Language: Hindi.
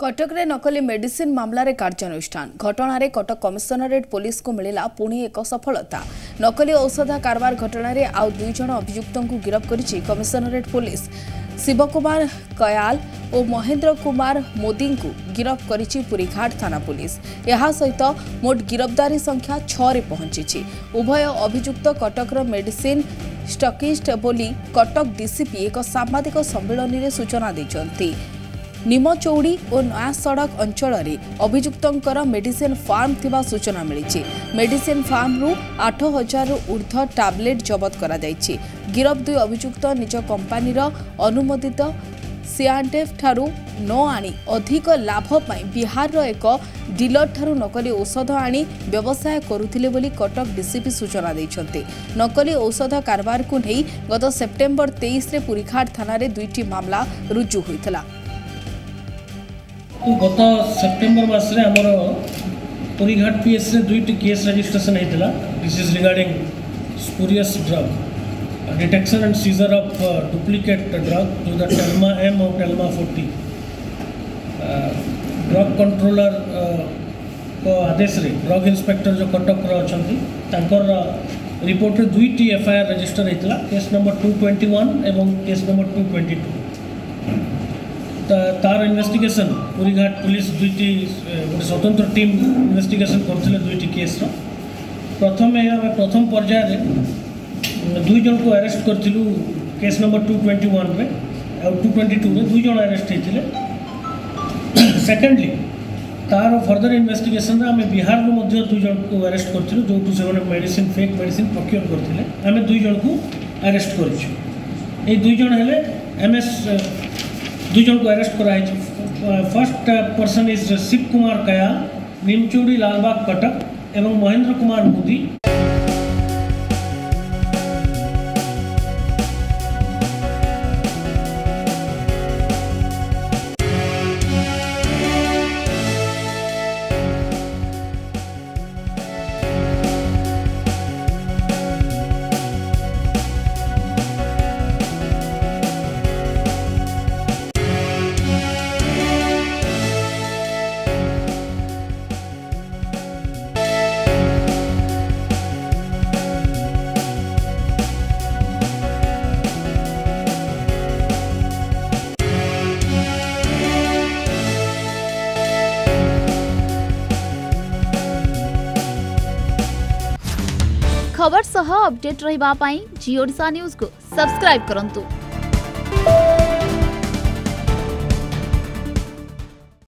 कटक रे नकली मेडिसिन मामलार कार्यानुष्ठान घटन कटक कमिशनरेट पुलिस को मिला पुणी एक सफलता। नकली औषध कारबार घटना रे आउ दुई जण अभियुक्त को गिरफ्त करिछि कमिशनरेट पुलिस। शिव कुमार कयाल और महेंद्र कुमार मोदी को गिरफ्त करिछि पुरीघाट थाना पुलिस। यह सहित मोट गिरफ्तारी संख्या 6 रे पहुंची। उभय अभियुक्त कटक मेडिसिन स्टॉकिस्ट बोली कटक डीसीपी एक सांबादिक सम्मेलन में सूचना दैछन्ती। निमचौड़ी और नया सड़क अंचल अभियुक्तर मेडिसिन फार्म थिबा सूचना मिली। मेडिसिन फार्म रु 8,000 ऊर्ध टैबलेट जबत करा जायछि। गिरफ दुई अभियुक्त निज कंपानीर अनुमोदित सियानटेफ ठारू न आनी अधिक लाभ पाई बिहार एक डीलर ठारू नकली औषध आनी व्यवसाय करुथिले बोली कटक डीसीपी सूचना दैछन्ते। नकली औषध कारबार को नहीं गत सेप्टेम्बर 23 रे पुरीघाट थाना रे दुईटी मामला रुजु होइतला। गत सेप्टेम्बर मसने आमर पुरीघाट पीएस रे दुईट केस रजिस्ट्रेशन होता। This is regarding spurious drug detection and seizure of duplicate drug to the Telma M और टेल्मा 40। ड्रग कंट्रोलर को आदेश रे ड्रग इंस्पेक्टर जो कटक अच्छा रिपोर्ट रे दुईट एफआईआर रजिस्टर होता। केस नंबर 221 एवं केस नंबर 222 तार इन्वेस्टिगेशन पुरीघाट पुलिस दुईटी गोटे स्वतंत्र टीम इन्वेस्टिगेशन करथिले दुईटी केस रो। प्रथम पर्याय दुई जन को अरेस्ट करथिलु केस नंबर 221 में और 222 में दुई जन अरेस्ट होते। सेकेंडली तार फर्दर इन्वेस्टिगेशन आम बिहार में दुई जन को अरेस्ट करथिलु जो से मेडिसिन फेक मेडिसिन प्रक्योर करथिले। आम दुई जन को अरेस्ट करछु। ए दुई जन हेले एमएस दु जन को अरेस्ट कराई। First person is Shiv Kumar Kayal निमचौड़ी Lalbagh Cuttack एवं महेंद्र कुमार मोदी। खबर सह अपडेट रहिबा पाई जी ओडिशा न्यूज को सब्सक्राइब करंतु।